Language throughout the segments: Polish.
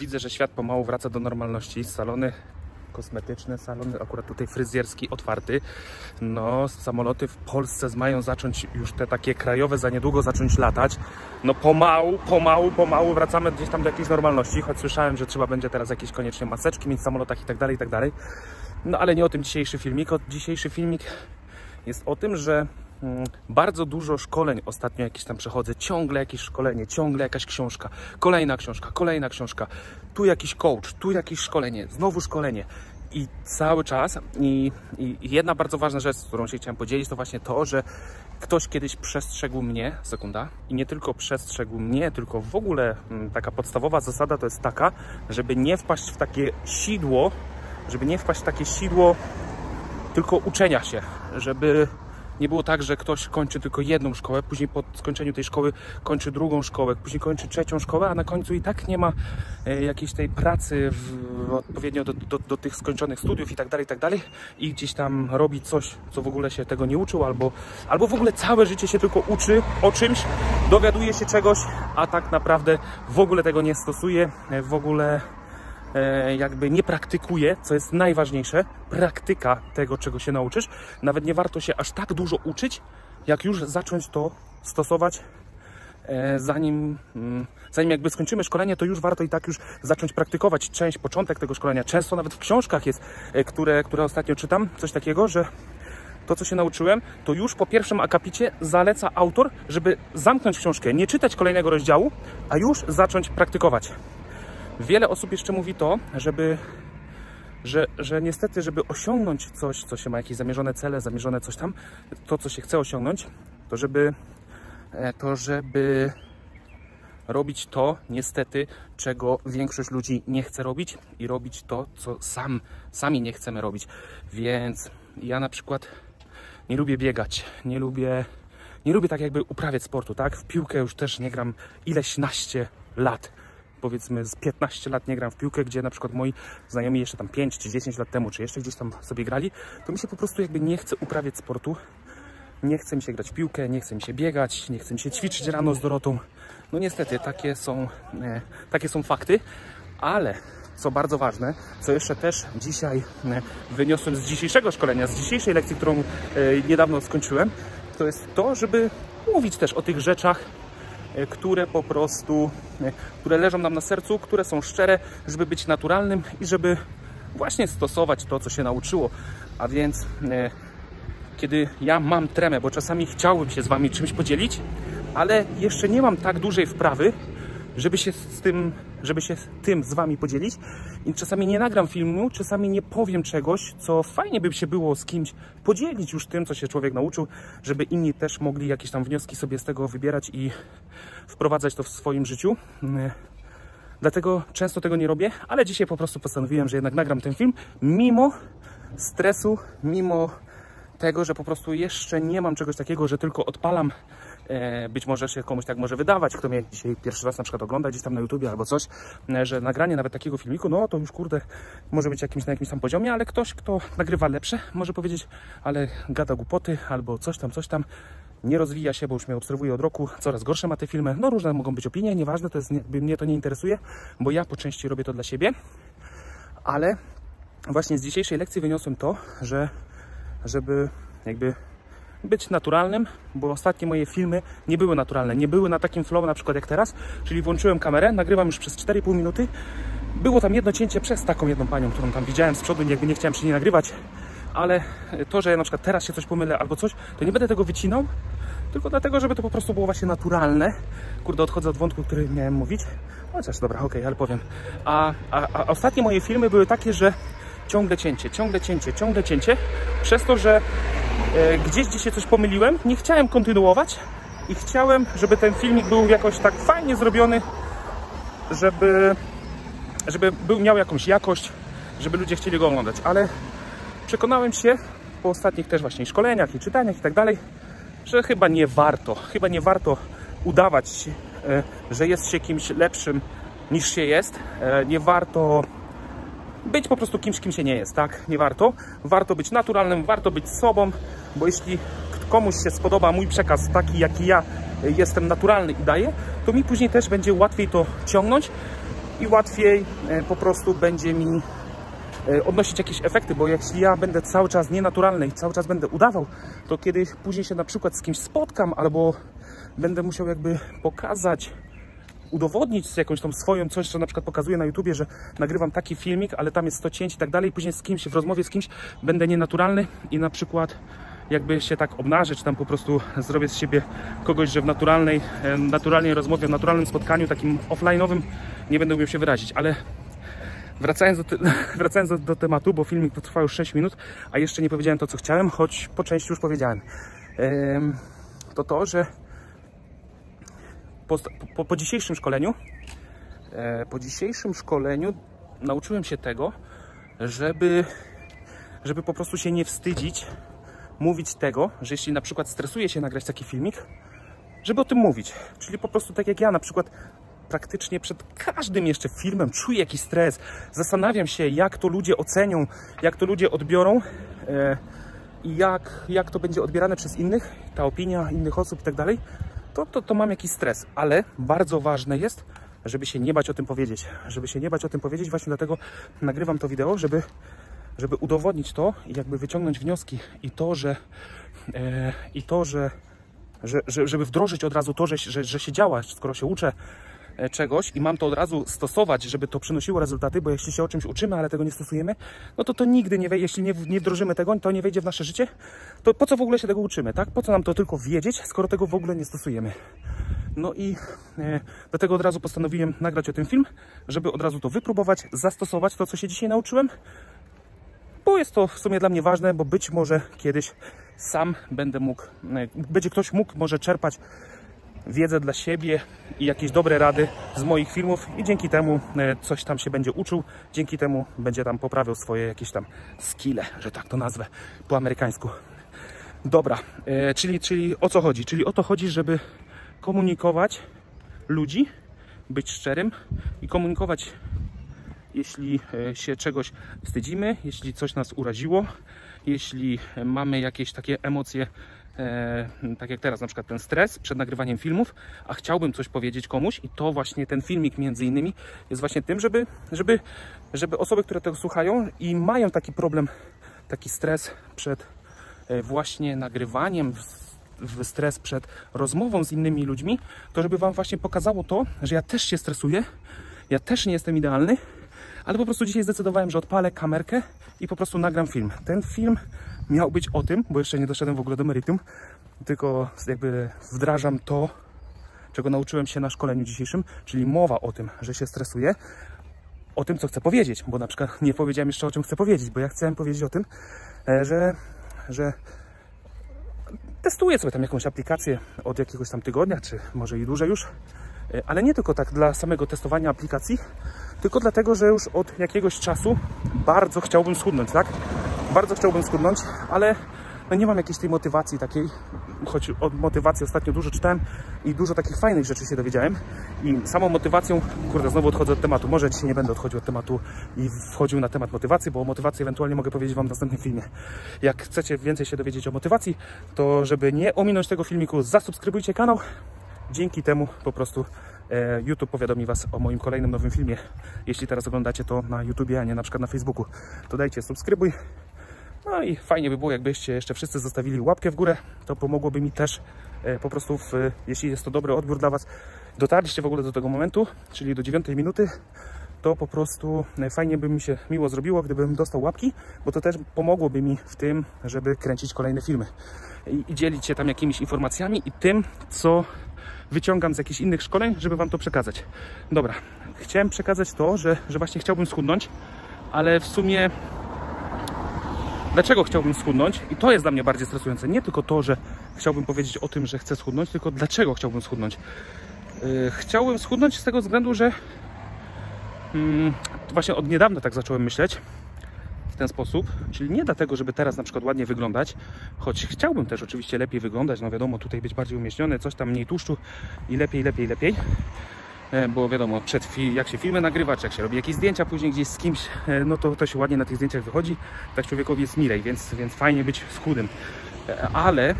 widzę, że świat pomału wraca do normalności. Salony kosmetyczne, salon akurat tutaj fryzjerski otwarty. No, samoloty w Polsce mają zacząć już te takie krajowe za niedługo zacząć latać. No pomału wracamy gdzieś tam do jakiejś normalności, choć słyszałem, że trzeba będzie teraz jakieś koniecznie maseczki mieć w samolotach i tak dalej. No ale nie o tym dzisiejszy filmik. Dzisiejszy filmik jest o tym, że bardzo dużo szkoleń ostatnio jakieś tam przechodzę, ciągle jakieś szkolenie, ciągle jakaś książka, kolejna książka, tu jakiś coach, tu jakieś szkolenie, znowu szkolenie i cały czas i jedna bardzo ważna rzecz, z którą się chciałem podzielić, to właśnie to, że ktoś kiedyś przestrzegł mnie, i nie tylko przestrzegł mnie, tylko w ogóle taka podstawowa zasada to jest taka, żeby nie wpaść w takie sidło, tylko uczenia się, żeby nie było tak, że ktoś kończy tylko jedną szkołę, później po skończeniu tej szkoły kończy drugą szkołę, później kończy trzecią szkołę, a na końcu i tak nie ma jakiejś tej pracy odpowiednio do tych skończonych studiów i tak dalej. I gdzieś tam robi coś, co w ogóle się tego nie uczył, albo w ogóle całe życie się tylko uczy o czymś, dowiaduje się czegoś, a tak naprawdę w ogóle tego nie stosuje, w ogóle jakby nie praktykuje, co jest najważniejsze, praktyka tego, czego się nauczysz. Nawet nie warto się aż tak dużo uczyć, jak już zacząć to stosować, zanim jakby skończymy szkolenie, to już warto i tak już zacząć praktykować część, początek tego szkolenia. Często nawet w książkach jest, które ostatnio czytam, coś takiego, że to, co się nauczyłem, to już po pierwszym akapicie zaleca autor, żeby zamknąć książkę, nie czytać kolejnego rozdziału, a już zacząć praktykować. Wiele osób jeszcze mówi to, że niestety, żeby osiągnąć coś, co się ma jakieś zamierzone cele, zamierzone coś tam, to co się chce osiągnąć, to żeby robić to niestety, czego większość ludzi nie chce robić i robić to, co sami nie chcemy robić. Więc ja na przykład nie lubię biegać, nie lubię tak jakby uprawiać sportu, tak? W piłkę już też nie gram ileśnaście lat. Powiedzmy z 15 lat nie gram w piłkę, gdzie na przykład moi znajomi jeszcze tam 5 czy 10 lat temu, czy jeszcze gdzieś tam sobie grali, to mi się po prostu jakby nie chce uprawiać sportu, nie chce mi się grać w piłkę, nie chce mi się biegać, nie chce mi się ćwiczyć rano z Dorotą. No niestety, takie są fakty, ale co bardzo ważne, co jeszcze też dzisiaj wyniosłem z dzisiejszego szkolenia, z dzisiejszej lekcji, którą niedawno skończyłem, to jest to, żeby mówić też o tych rzeczach, które leżą nam na sercu, które są szczere, żeby być naturalnym i żeby właśnie stosować to, co się nauczyło. A więc kiedy ja mam tremę, bo czasami chciałbym się z wami czymś podzielić, ale jeszcze nie mam tak dużej wprawy, żeby się tym z wami podzielić. I czasami nie nagram filmu, czasami nie powiem czegoś, co fajnie by się było z kimś podzielić już tym, co się człowiek nauczył, żeby inni też mogli jakieś tam wnioski sobie z tego wybierać i wprowadzać to w swoim życiu. Dlatego często tego nie robię, ale dzisiaj po prostu postanowiłem, że jednak nagram ten film, mimo stresu, mimo tego, że po prostu jeszcze nie mam czegoś takiego, że tylko odpalam. Być może się komuś tak może wydawać, kto mnie dzisiaj pierwszy raz na przykład ogląda gdzieś tam na YouTubie albo coś, że nagranie nawet takiego filmiku, no to już kurde, może być na jakimś tam poziomie, ale ktoś, kto nagrywa lepsze, może powiedzieć, ale gada głupoty albo coś tam, nie rozwija się, bo już mnie obserwuje od roku, coraz gorsze ma te filmy, no różne mogą być opinie, nieważne, to jest, mnie to nie interesuje, bo ja po części robię to dla siebie, ale właśnie z dzisiejszej lekcji wyniosłem to, że żeby jakby być naturalnym, bo ostatnie moje filmy nie były naturalne, nie były na takim flow na przykład jak teraz, czyli włączyłem kamerę, nagrywam już przez 4,5 minuty, było tam jedno cięcie przez taką jedną panią, którą tam widziałem z przodu, jakby nie chciałem się nie nagrywać, ale to, że ja na przykład teraz się coś pomylę albo coś, to nie będę tego wycinał, tylko dlatego, żeby to po prostu było właśnie naturalne. Kurde, odchodzę od wątku, który miałem mówić, chociaż dobra, okej, ale powiem. A ostatnie moje filmy były takie, że ciągle cięcie, przez to, że gdzieś dzisiaj coś pomyliłem, nie chciałem kontynuować i chciałem, żeby ten filmik był jakoś tak fajnie zrobiony, żeby miał jakąś jakość, żeby ludzie chcieli go oglądać, ale przekonałem się po ostatnich też właśnie szkoleniach i czytaniach i tak dalej, że chyba nie warto udawać, że jest się kimś lepszym niż się jest, nie warto być po prostu kimś, kim się nie jest, tak? Nie warto. Warto być naturalnym, warto być sobą, bo jeśli komuś się spodoba mój przekaz taki, jaki ja jestem naturalny i daję, to mi później też będzie łatwiej to ciągnąć i łatwiej po prostu będzie mi odnosić jakieś efekty, bo jeśli ja będę cały czas nienaturalny i cały czas będę udawał, to kiedy później się na przykład z kimś spotkam albo będę musiał jakby pokazać, udowodnić jakąś tą swoją coś, co na przykład pokazuję na YouTubie, że nagrywam taki filmik, ale tam jest 100 cięć i tak dalej, później z kimś, w rozmowie z kimś będę nienaturalny i na przykład jakby się tak obnażę, czy tam po prostu zrobię z siebie kogoś, że w naturalnej rozmowie, w naturalnym spotkaniu, takim offline'owym nie będę umiał się wyrazić, ale wracając do tematu, bo filmik trwa już 6 minut, a jeszcze nie powiedziałem to, co chciałem, choć po części już powiedziałem. To, że po dzisiejszym szkoleniu nauczyłem się tego, żeby po prostu się nie wstydzić mówić tego, że jeśli na przykład stresuję się nagrać taki filmik, żeby o tym mówić. Czyli po prostu tak jak ja na przykład praktycznie przed każdym jeszcze filmem czuję jakiś stres, zastanawiam się, jak to ludzie ocenią, jak to ludzie odbiorą i jak to będzie odbierane przez innych, ta opinia innych osób i tak dalej, to mam jakiś stres, ale bardzo ważne jest, żeby się nie bać o tym powiedzieć. Żeby się nie bać o tym powiedzieć, właśnie dlatego nagrywam to wideo, żeby udowodnić to i jakby wyciągnąć wnioski i to, żeby wdrożyć od razu to, że się działa, skoro się uczę czegoś i mam to od razu stosować, żeby to przynosiło rezultaty, bo jeśli się o czymś uczymy, ale tego nie stosujemy, no to nigdy nie wejdzie, jeśli nie wdrożymy tego, to nie wejdzie w nasze życie, to po co w ogóle się tego uczymy, tak? Po co nam to tylko wiedzieć, skoro tego w ogóle nie stosujemy? No i dlatego od razu postanowiłem nagrać o tym film, żeby od razu to wypróbować, zastosować to, co się dzisiaj nauczyłem, bo jest to w sumie dla mnie ważne, bo być może kiedyś sam będę mógł, będzie ktoś mógł może czerpać wiedzę dla siebie i jakieś dobre rady z moich filmów i dzięki temu coś tam się będzie uczył, dzięki temu będzie tam poprawiał swoje jakieś tam skille, że tak to nazwę po amerykańsku. Dobra, czyli o co chodzi? Czyli o to chodzi, żeby komunikować ludzi, być szczerym i komunikować, jeśli się czegoś wstydzimy, jeśli coś nas uraziło, jeśli mamy jakieś takie emocje, tak jak teraz na przykład ten stres przed nagrywaniem filmów, a chciałbym coś powiedzieć komuś i to właśnie ten filmik między innymi jest właśnie tym, żeby osoby, które tego słuchają i mają taki problem, taki stres przed właśnie nagrywaniem, stres przed rozmową z innymi ludźmi, to żeby wam właśnie pokazało to, że ja też się stresuję, ja też nie jestem idealny, ale po prostu dzisiaj zdecydowałem, że odpalę kamerkę i po prostu nagram film. Ten film miał być o tym, bo jeszcze nie doszedłem w ogóle do meritum, tylko jakby wdrażam to, czego nauczyłem się na szkoleniu dzisiejszym, czyli mowa o tym, że się stresuję, o tym, co chcę powiedzieć, bo na przykład nie powiedziałem jeszcze, o czym chcę powiedzieć, bo ja chciałem powiedzieć o tym, że testuję sobie tam jakąś aplikację od jakiegoś tam tygodnia, czy może i dłużej już, ale nie tylko tak dla samego testowania aplikacji, tylko dlatego, że już od jakiegoś czasu bardzo chciałbym schudnąć, tak? Bardzo chciałbym schudnąć, ale no nie mam jakiejś tej motywacji takiej, choć od motywacji ostatnio dużo czytałem i dużo takich fajnych rzeczy się dowiedziałem i samą motywacją, kurde, znowu odchodzę od tematu, może dzisiaj nie będę odchodził od tematu i wchodził na temat motywacji, bo o motywacji ewentualnie mogę powiedzieć wam w następnym filmie. Jak chcecie więcej się dowiedzieć o motywacji, to żeby nie ominąć tego filmiku, zasubskrybujcie kanał, dzięki temu po prostu YouTube powiadomi was o moim kolejnym nowym filmie. Jeśli teraz oglądacie to na YouTubie, a nie na przykład na Facebooku, to dajcie subskrybuj. No i fajnie by było, jakbyście jeszcze wszyscy zostawili łapkę w górę, to pomogłoby mi też po prostu, jeśli jest to dobry odbiór dla was, dotarliście w ogóle do tego momentu, czyli do 9 minuty, to po prostu fajnie by mi się miło zrobiło, gdybym dostał łapki, bo to też pomogłoby mi w tym, żeby kręcić kolejne filmy i dzielić się tam jakimiś informacjami i tym, co wyciągam z jakichś innych szkoleń, żeby wam to przekazać. Dobra, chciałem przekazać to, że właśnie chciałbym schudnąć, ale w sumie dlaczego chciałbym schudnąć? I to jest dla mnie bardziej stresujące. Nie tylko to, że chciałbym powiedzieć o tym, że chcę schudnąć, tylko dlaczego chciałbym schudnąć. Chciałbym schudnąć z tego względu, że właśnie od niedawna tak zacząłem myśleć w ten sposób, czyli nie dlatego, żeby teraz na przykład ładnie wyglądać, choć chciałbym też oczywiście lepiej wyglądać, no wiadomo, tutaj być bardziej umieśniony, coś tam mniej tłuszczu i lepiej, bo wiadomo, jak się filmy nagrywa, czy jak się robi jakieś zdjęcia później gdzieś z kimś, no to się ładnie na tych zdjęciach wychodzi, tak człowiekowi jest milej, więc fajnie być schudym, ale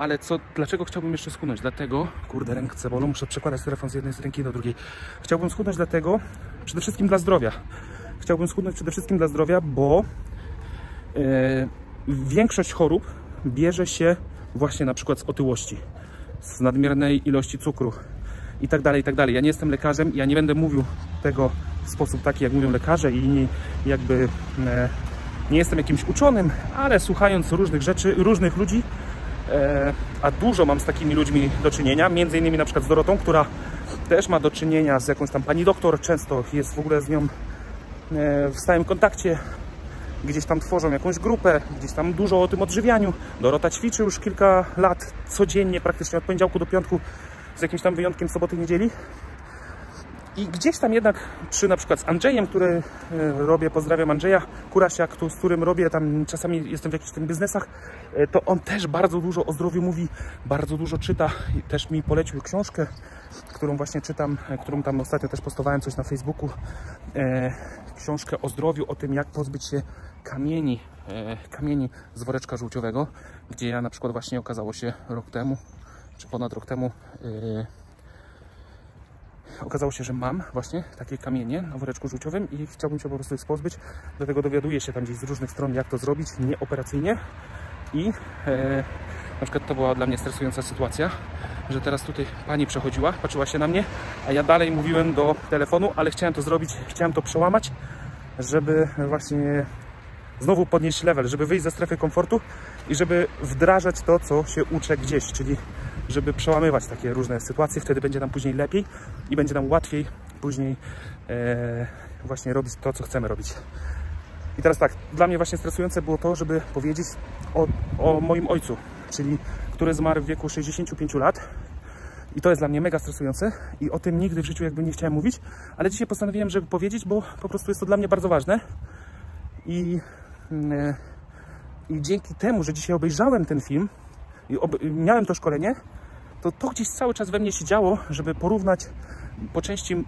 ale co, dlaczego chciałbym jeszcze schudnąć? Dlatego, kurde, ręce bolą, muszę przekładać telefon z jednej ręki do drugiej. Chciałbym schudnąć dlatego, przede wszystkim dla zdrowia. Chciałbym schudnąć przede wszystkim dla zdrowia, bo większość chorób bierze się właśnie na przykład z otyłości, z nadmiernej ilości cukru i tak dalej, i tak dalej. Ja nie jestem lekarzem, ja nie będę mówił tego w sposób taki, jak mówią lekarze i inni, jakby nie jestem jakimś uczonym, ale słuchając różnych rzeczy, różnych ludzi, a dużo mam z takimi ludźmi do czynienia, między innymi na przykład z Dorotą, która też ma do czynienia z jakąś tam pani doktor, często jest w ogóle z nią w stałym kontakcie, gdzieś tam tworzą jakąś grupę, gdzieś tam dużo o tym odżywianiu. Dorota ćwiczy już kilka lat codziennie, praktycznie od poniedziałku do piątku, z jakimś tam wyjątkiem soboty, niedzieli. I gdzieś tam jednak przy na przykład z Andrzejem, który robię, pozdrawiam Andrzeja Kurasia, z którym robię tam, czasami jestem w jakichś tam biznesach, to on też bardzo dużo o zdrowiu mówi, bardzo dużo czyta i też mi polecił książkę, którą właśnie czytam, którą tam ostatnio też postowałem coś na Facebooku, książkę o zdrowiu, o tym, jak pozbyć się kamieni z woreczka żółciowego, gdzie ja na przykład właśnie okazało się rok temu, czy ponad rok temu, okazało się, że mam właśnie takie kamienie na woreczku żółciowym i chciałbym się po prostu ich pozbyć. Dlatego dowiaduję się tam gdzieś z różnych stron, jak to zrobić nieoperacyjnie. I na przykład to była dla mnie stresująca sytuacja, że teraz tutaj pani przechodziła, patrzyła się na mnie, a ja dalej mówiłem do telefonu, ale chciałem to zrobić, chciałem to przełamać, żeby właśnie znowu podnieść level, żeby wyjść ze strefy komfortu i żeby wdrażać to, co się uczę gdzieś, czyli żeby przełamywać takie różne sytuacje, wtedy będzie nam później lepiej i będzie nam łatwiej później właśnie robić to, co chcemy robić. I teraz tak, dla mnie właśnie stresujące było to, żeby powiedzieć o moim ojcu, czyli który zmarł w wieku 65 lat i to jest dla mnie mega stresujące i o tym nigdy w życiu jakby nie chciałem mówić, ale dzisiaj postanowiłem, żeby powiedzieć, bo po prostu jest to dla mnie bardzo ważne i dzięki temu, że dzisiaj obejrzałem ten film i miałem to szkolenie, to gdzieś cały czas we mnie się działo, żeby porównać po części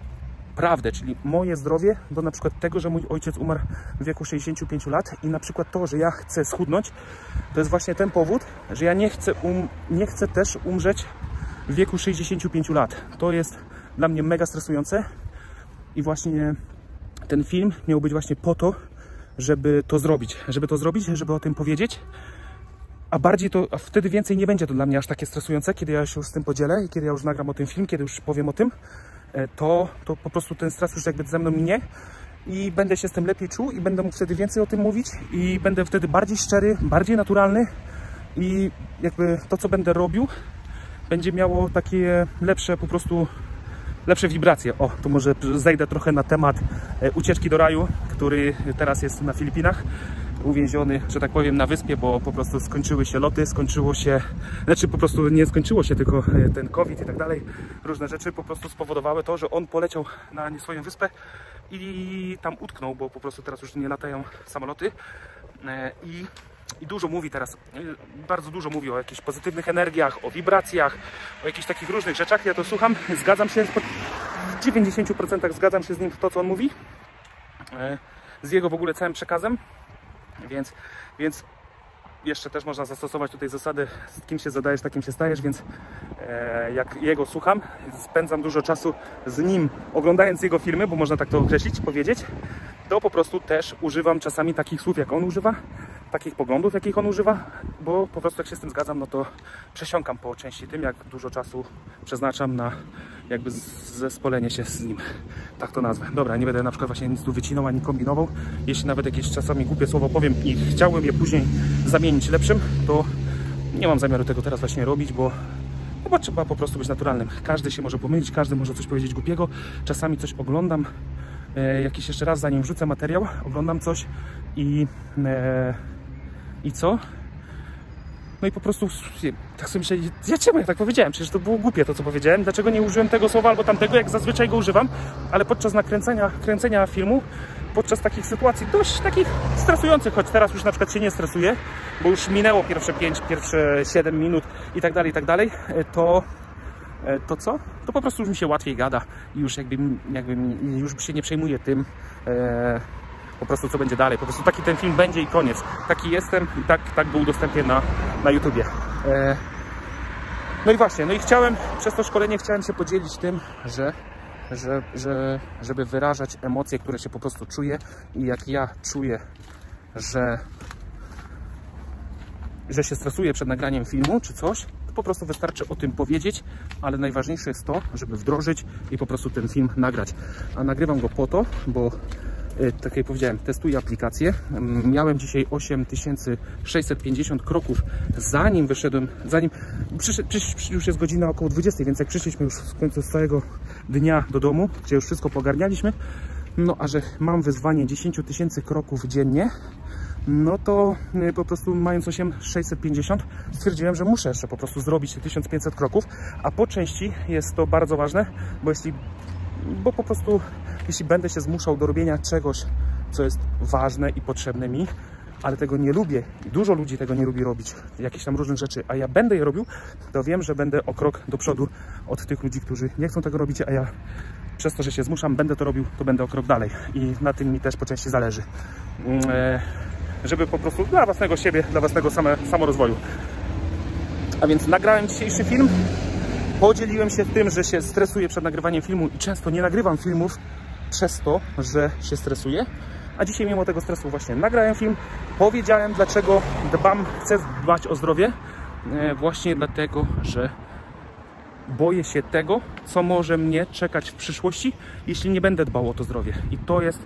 prawdę, czyli moje zdrowie do na przykład tego, że mój ojciec umarł w wieku 65 lat i na przykład to, że ja chcę schudnąć, to jest właśnie ten powód, że ja nie chcę też umrzeć w wieku 65 lat. To jest dla mnie mega stresujące i właśnie ten film miał być właśnie po to, żeby to zrobić, żeby o tym powiedzieć. A wtedy więcej nie będzie to dla mnie aż takie stresujące, kiedy ja się już z tym podzielę i kiedy ja już nagram o tym film, kiedy już powiem o tym, to po prostu ten stres już jakby ze mną minie i będę się z tym lepiej czuł i będę mógł wtedy więcej o tym mówić i będę wtedy bardziej szczery, bardziej naturalny i jakby to, co będę robił, będzie miało takie lepsze po prostu, lepsze wibracje. O, tu może zejdę trochę na temat ucieczki do raju, który teraz jest na Filipinach. Uwięziony, że tak powiem, na wyspie, bo po prostu skończyły się loty, nie skończyło się, tylko ten COVID i tak dalej, różne rzeczy po prostu spowodowały to, że on poleciał na nie swoją wyspę i tam utknął, bo po prostu teraz już nie latają samoloty i dużo mówi teraz, bardzo dużo mówi o jakichś pozytywnych energiach, o wibracjach, o jakichś takich różnych rzeczach. Ja to słucham, zgadzam się, w 90% zgadzam się z nim w to, co on mówi, z jego w ogóle całym przekazem. Więc jeszcze też można zastosować tutaj zasady, z kim się zadajesz, takim się stajesz, więc jak jego słucham, spędzam dużo czasu z nim, oglądając jego filmy, bo można tak to określić, powiedzieć, to po prostu też używam czasami takich słów, jak on używa, takich poglądów, jakich on używa, bo po prostu jak się z tym zgadzam, no to przesiąkam po części tym, jak dużo czasu przeznaczam na jakby zespolenie się z nim. Tak to nazwę. Dobra, nie będę na przykład właśnie nic tu wycinał, ani kombinował. Jeśli nawet jakieś czasami głupie słowo powiem i chciałem je później zamienić lepszym, to nie mam zamiaru tego teraz właśnie robić, bo trzeba po prostu być naturalnym. Każdy się może pomylić, każdy może coś powiedzieć głupiego. Czasami coś oglądam, jakiś jeszcze raz, zanim wrzucę materiał, oglądam coś i co? No i po prostu tak sobie myślę, czemu ja tak powiedziałem? Przecież to było głupie to, co powiedziałem. Dlaczego nie użyłem tego słowa albo tamtego, jak zazwyczaj go używam? Ale podczas kręcenia filmu, podczas takich sytuacji dość takich stresujących, choć teraz już na przykład się nie stresuję, bo już minęło pierwsze 5, pierwsze 7 minut i tak dalej, to co? To po prostu już mi się łatwiej gada i już już się nie przejmuję tym, po prostu co będzie dalej, po prostu taki ten film będzie i koniec. Taki jestem i tak go udostępnię na YouTubie. No i właśnie, no i chciałem, przez to szkolenie chciałem się podzielić tym, żeby wyrażać emocje, które się po prostu czuję, i jak ja czuję, że się stresuję przed nagraniem filmu czy coś, to po prostu wystarczy o tym powiedzieć, ale najważniejsze jest to, żeby wdrożyć i po prostu ten film nagrać. A nagrywam go po to, bo tak jak powiedziałem, testuję aplikację. Miałem dzisiaj 8650 kroków, zanim wyszedłem, już jest godzina około 20, więc jak przyszliśmy już w końcu z całego dnia do domu, gdzie już wszystko pogarnialiśmy, no a że mam wyzwanie 10 tysięcy kroków dziennie, no to po prostu mając 8650 stwierdziłem, że muszę jeszcze po prostu zrobić 1500 kroków, a po części jest to bardzo ważne, bo po prostu jeśli będę się zmuszał do robienia czegoś, co jest ważne i potrzebne mi, ale tego nie lubię, dużo ludzi tego nie lubi robić, jakieś tam różne rzeczy, a ja będę je robił, to wiem, że będę o krok do przodu od tych ludzi, którzy nie chcą tego robić, a ja przez to, że się zmuszam, będę to robił, to będę o krok dalej i na tym mi też po części zależy. Żeby po prostu dla własnego siebie, dla własnego samorozwoju. A więc nagrałem dzisiejszy film, podzieliłem się tym, że się stresuję przed nagrywaniem filmu i często nie nagrywam filmów przez to, że się stresuję. A dzisiaj mimo tego stresu właśnie nagrałem film, powiedziałem, dlaczego chcę dbać o zdrowie, właśnie dlatego, że boję się tego, co może mnie czekać w przyszłości, jeśli nie będę dbał o to zdrowie. I to jest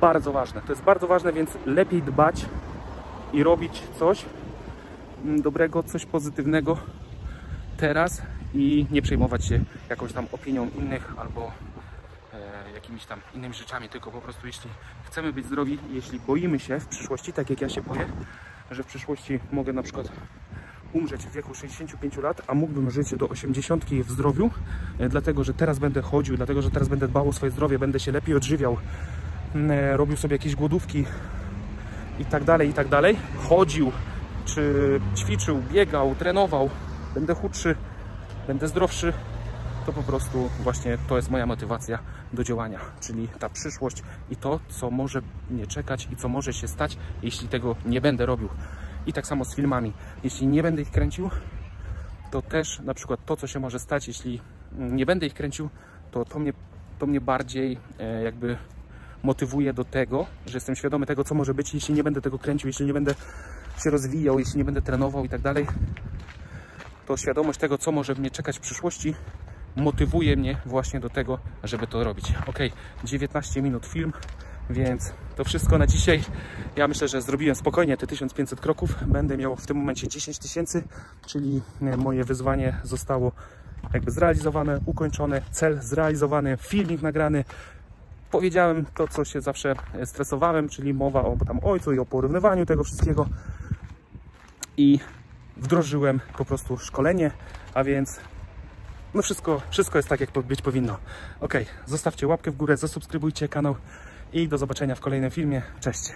bardzo ważne. To jest bardzo ważne, więc lepiej dbać i robić coś dobrego, coś pozytywnego teraz i nie przejmować się jakąś tam opinią innych albo jakimiś tam innymi rzeczami, tylko po prostu jeśli chcemy być zdrowi, jeśli boimy się w przyszłości, tak jak ja się boję, że w przyszłości mogę na przykład umrzeć w wieku 65 lat, a mógłbym żyć do 80 w zdrowiu, dlatego, że teraz będę chodził, dlatego, że teraz będę dbał o swoje zdrowie, będę się lepiej odżywiał, robił sobie jakieś głodówki i tak dalej, chodził, czy ćwiczył, biegał, trenował, będę chudszy, będę zdrowszy, to po prostu właśnie to jest moja motywacja do działania, czyli ta przyszłość i to, co może mnie czekać i co może się stać, jeśli tego nie będę robił. I tak samo z filmami, jeśli nie będę ich kręcił, to też na przykład to, co się może stać, jeśli nie będę ich kręcił, to mnie bardziej jakby motywuje do tego, że jestem świadomy tego, co może być, jeśli nie będę tego kręcił, jeśli nie będę się rozwijał, jeśli nie będę trenował i tak dalej, to świadomość tego, co może mnie czekać w przyszłości, motywuje mnie właśnie do tego, żeby to robić. Ok, 19 minut film, więc to wszystko na dzisiaj. Ja myślę, że zrobiłem spokojnie te 1500 kroków. Będę miał w tym momencie 10 tysięcy, czyli moje wyzwanie zostało jakby zrealizowane, ukończone, cel zrealizowany, filmik nagrany. Powiedziałem to, co się zawsze stresowałem, czyli mowa o tam ojcu i o porównywaniu tego wszystkiego. I wdrożyłem po prostu szkolenie, a więc no wszystko jest tak, jak być powinno. Ok, zostawcie łapkę w górę, zasubskrybujcie kanał i do zobaczenia w kolejnym filmie. Cześć!